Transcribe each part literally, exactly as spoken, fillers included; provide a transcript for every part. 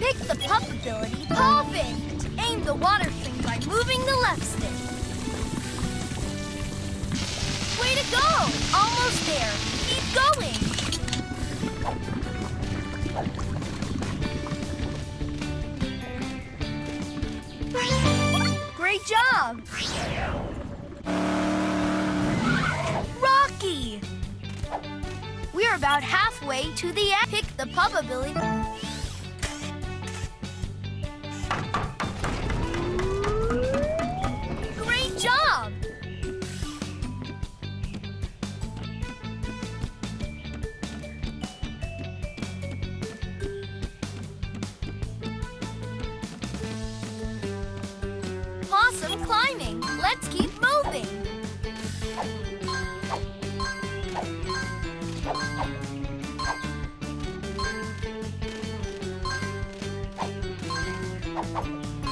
Pick the Pup Ability perfect. Aim the water thing by moving the left stick. Way to go! Almost there. Keep going. Great job! Rocky! We're about halfway to the end. Pick the Pup Ability. Great job! Awesome climbing. Let's keep moving.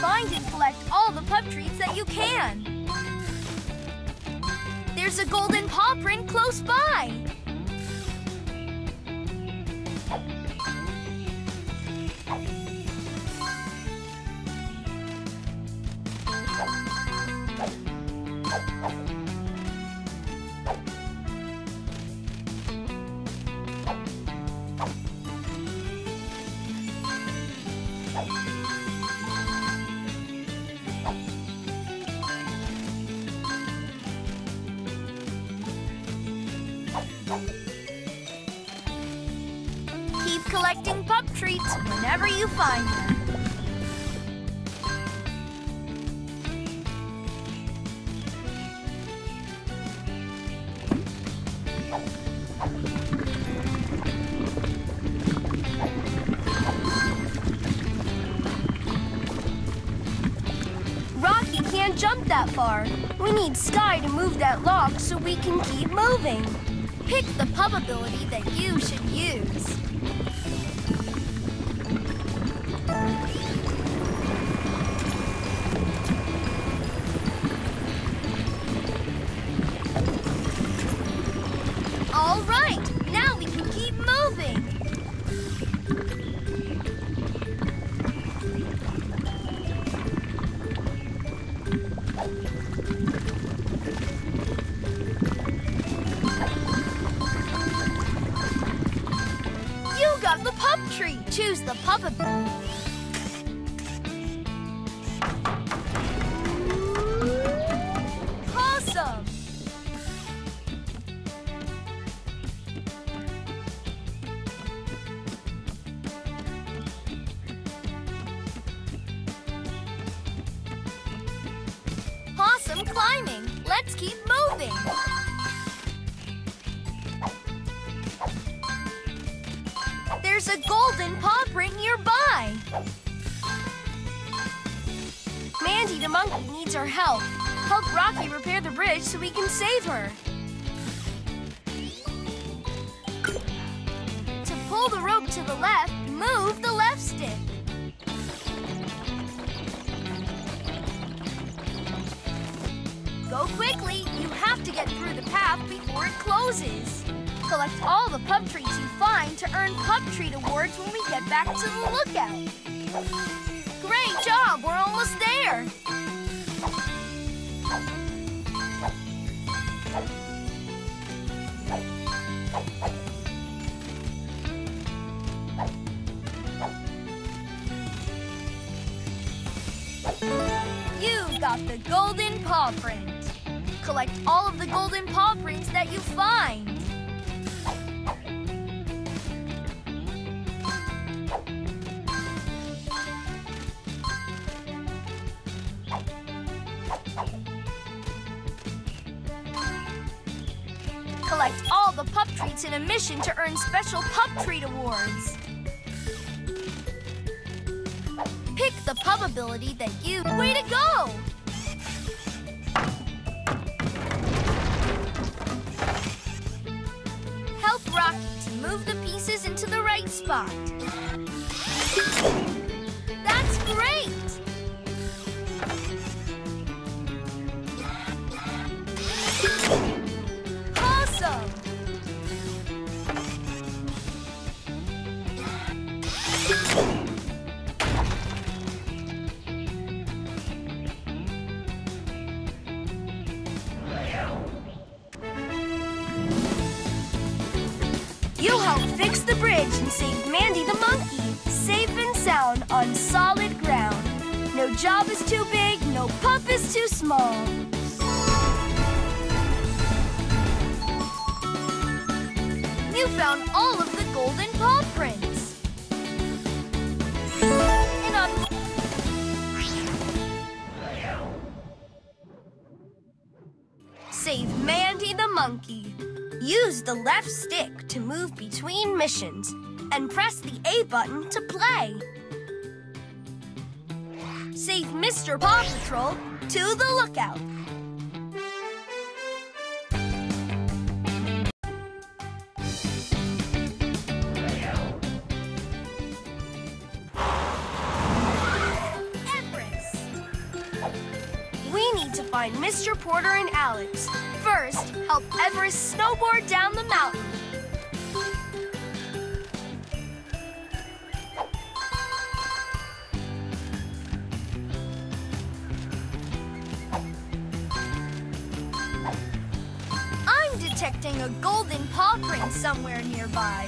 Find and collect all the pup treats that you can. There's a golden paw print close by. Keep collecting pup treats whenever you find them. Rocky can't jump that far. We need Skye to move that log so we can keep moving. Pick the Pup Ability that you should use. All right, now we can keep moving. The pup tree. Choose the pup. Awesome. Awesome climbing. Let's keep moving. There's a golden paw print nearby. Mandy the monkey needs our help. Help Rocky repair the bridge so we can save her. To pull the rope to the left, move the left stick. Go quickly. You have to get through the path before it closes. Collect all the pup treats you find to earn pup treat awards when we get back to the lookout. Great job, we're almost there. You've got the golden paw print. Collect all of the golden paw prints that you find. Collect all the pup treats in a mission to earn special pup treat awards. Pick the Pup Ability that you... Way to go! Help Rocky to move the pieces into the right spot. That's great! bridge and saved Mandy the monkey, safe and sound on solid ground. No job is too big, no pup is too small. You found all of the golden paw prints. And on... Save Mandy the monkey. Use the left stick to move between missions and press the A button to play. Save Mister Paw Patrol to the lookout. Everest. We need to find Mister Porter and Alex. First, help Everest snowboard down the mountain. I'm detecting a golden paw print somewhere nearby.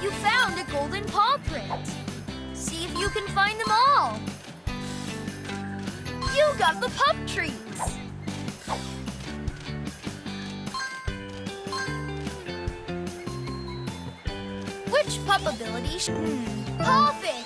You found a golden paw print. See if you can find them all. You got the pup treats. Which Pup Ability should... Mm. Perfect!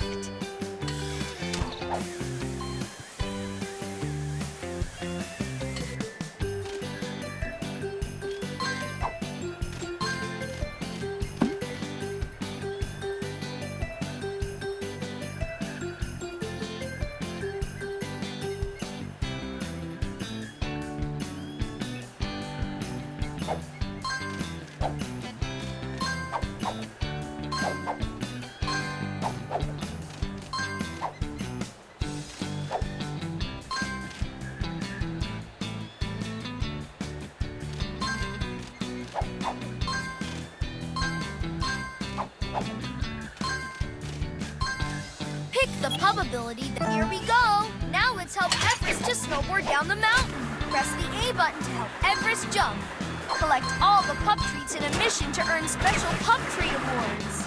Pick the Pup Ability. Here we go. Now let's help Everest to snowboard down the mountain. Press the A button to help Everest jump. Collect all the pup treats in a mission to earn special pup treat awards.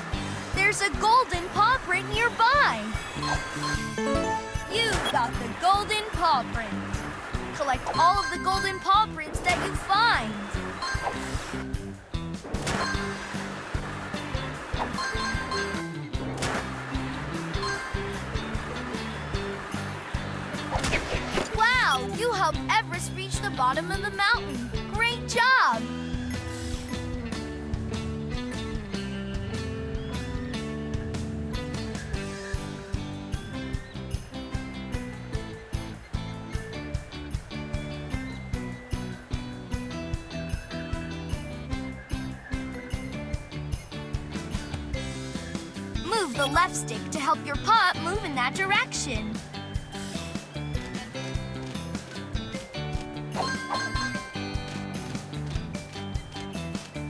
There's a golden paw print nearby. You've got the golden paw print. Collect all of the golden paw prints that you find. Wow, you helped Everest reach the bottom of the mountain. Great job! Move the left stick to help your pup move in that direction.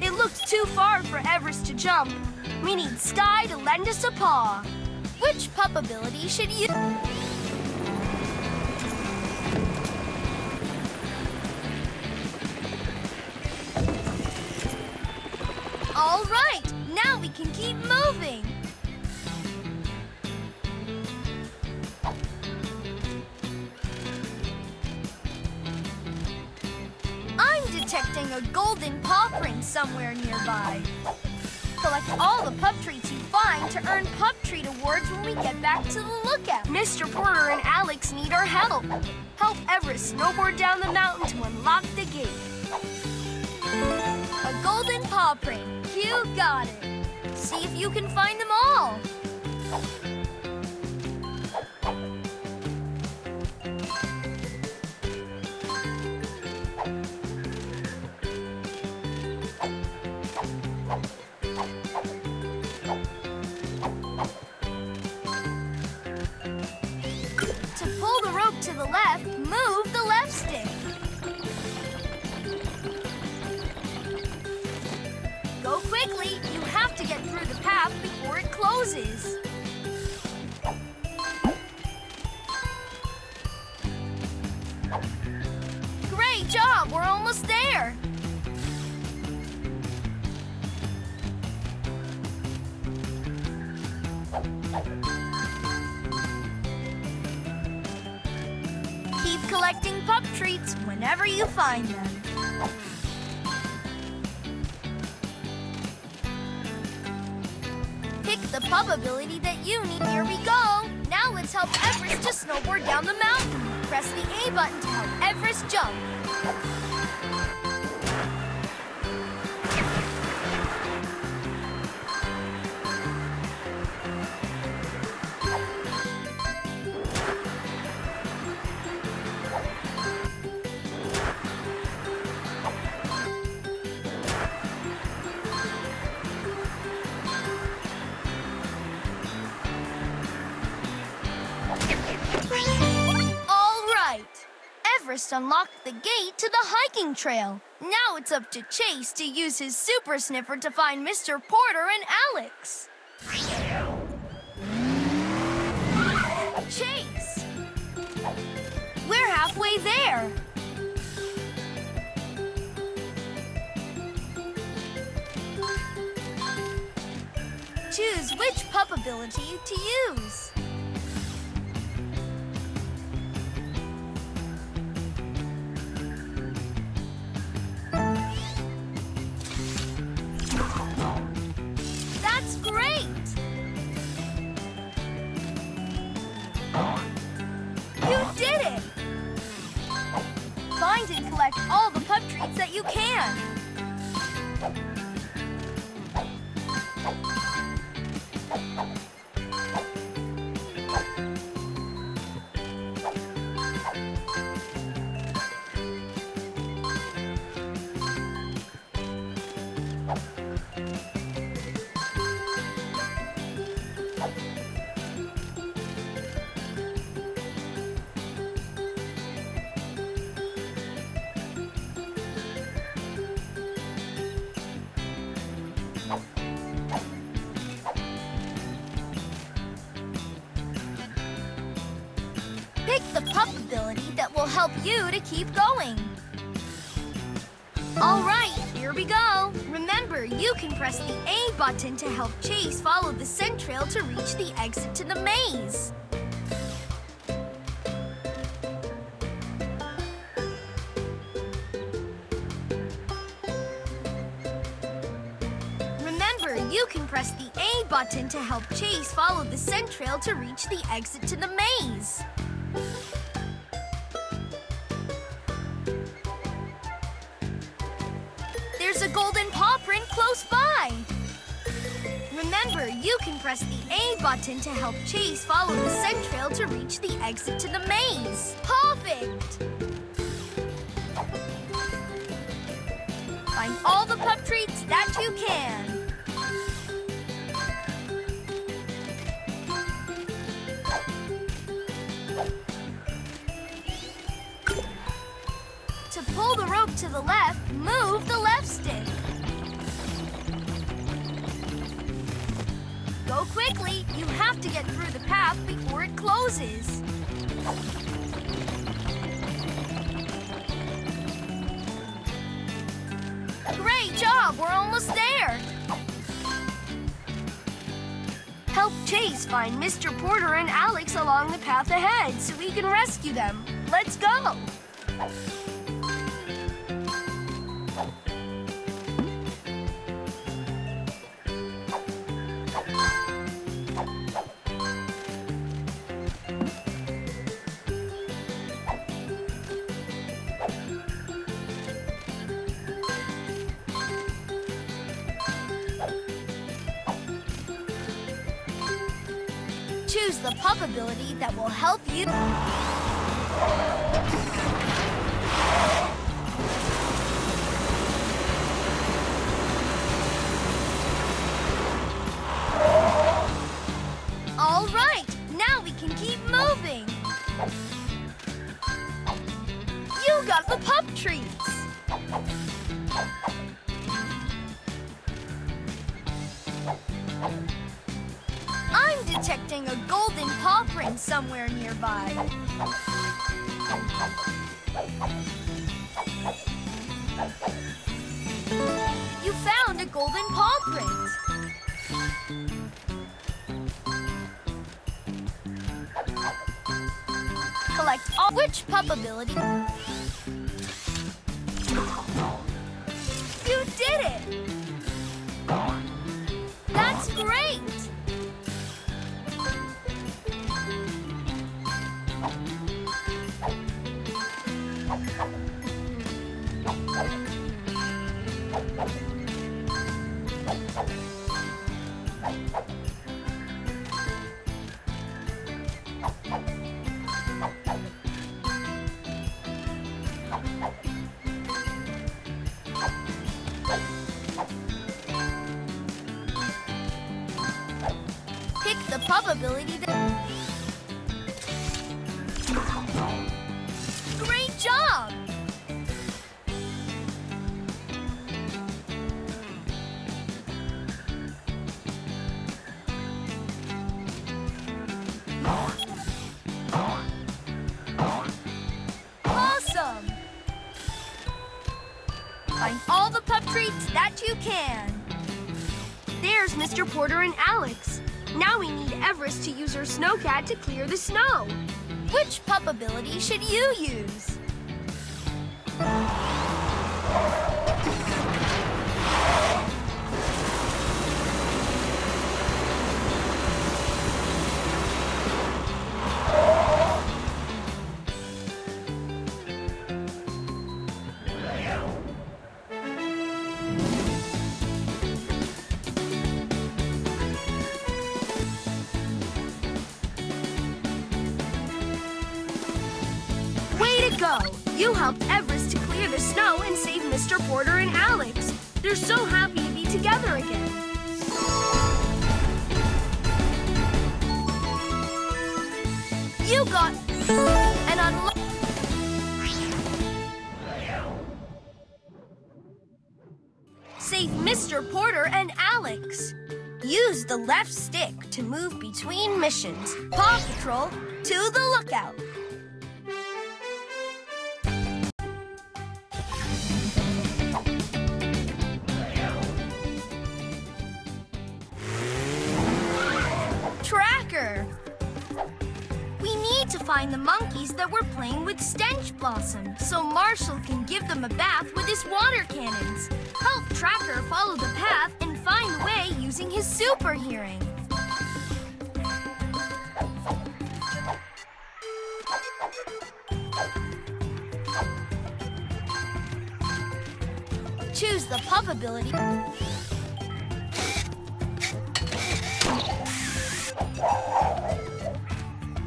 It looks too far for Everest to jump. We need Skye to lend us a paw. Which Pup Ability should you... All right, now we can keep moving. Detecting a golden paw print somewhere nearby. Collect all the pup treats you find to earn pup treat awards when we get back to the lookout. Mister Porter and Alex need our help. Help Everest snowboard down the mountain to unlock the gate. A golden paw print. You got it. See if you can find them all. To the left, move the left stick. Go quickly. You have to get through the path before it closes. Great job! Keep collecting pup treats whenever you find them. Pick the pup ability that you need. Here we go. Now let's help Everest to snowboard down the mountain. Press the A button to help Everest jump. Unlock the gate to the hiking trail. Now it's up to Chase to use his super sniffer to find Mister Porter and Alex. Chase! We're halfway there. Choose which pup ability to use. And collect all the pup treats that you can. The pup ability that will help you to keep going. All right, here we go. Remember, you can press the A button to help Chase follow the scent trail to reach the exit to the maze. Remember, you can press the A button to help Chase follow the scent trail to reach the exit to the maze. There's a golden paw print close by. Remember, you can press the A button to help Chase follow the scent trail to reach the exit to the maze. Perfect! Find all the pup treats that you can. Pull the rope to the left, move the left stick. Go quickly, you have to get through the path before it closes. Great job, we're almost there. Help Chase find Mister Porter and Alex along the path ahead so we can rescue them. Let's go. Choose the pup ability that will help you. All right, now we can keep moving. You got the pup treats. I'm detecting a golden paw print somewhere nearby. You found a golden paw print. like all which Pup Ability. You did it! That's great! Pick the Pup Ability that... Great job! Awesome! Find all the pup treats that you can. There's Mister Porter and Alex. Now we need Everest to use her snowcat to clear the snow. Which Pup Ability should you use? Go! You helped Everest to clear the snow and save Mister Porter and Alex. They're so happy to be together again. You got an unlock. Save Mister Porter and Alex. Use the left stick to move between missions. PAW Patrol to the Lookout. Tracker. We need to find the monkeys that were playing with Stench Blossom so Marshall can give them a bath with his water cannons. Help Tracker follow the path and find a way using his super hearing. Choose the Pup Ability.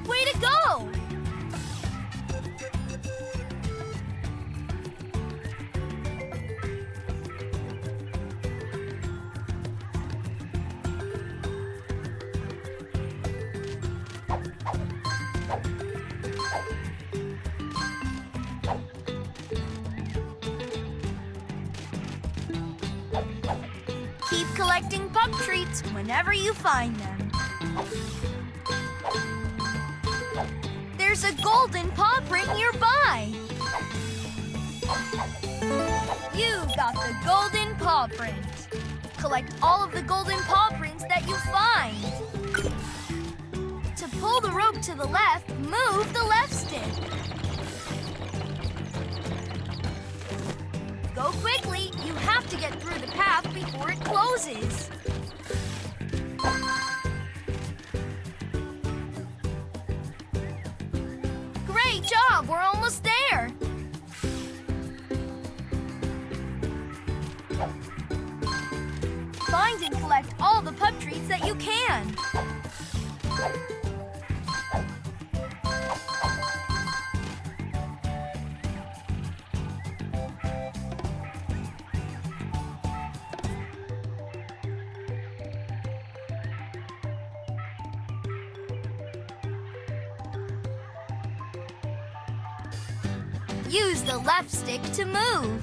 Way to go! Keep collecting pup treats whenever you find them. There's a golden paw print nearby. You've got the golden paw print. Collect all of the golden paw prints that you find. To pull the rope to the left, move the left stick. Go quickly. You have to get through the path before it closes. Job, we're almost there. Find and collect all the pup treats that you can. Use the left stick to move.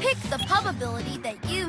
Pick the pup ability that you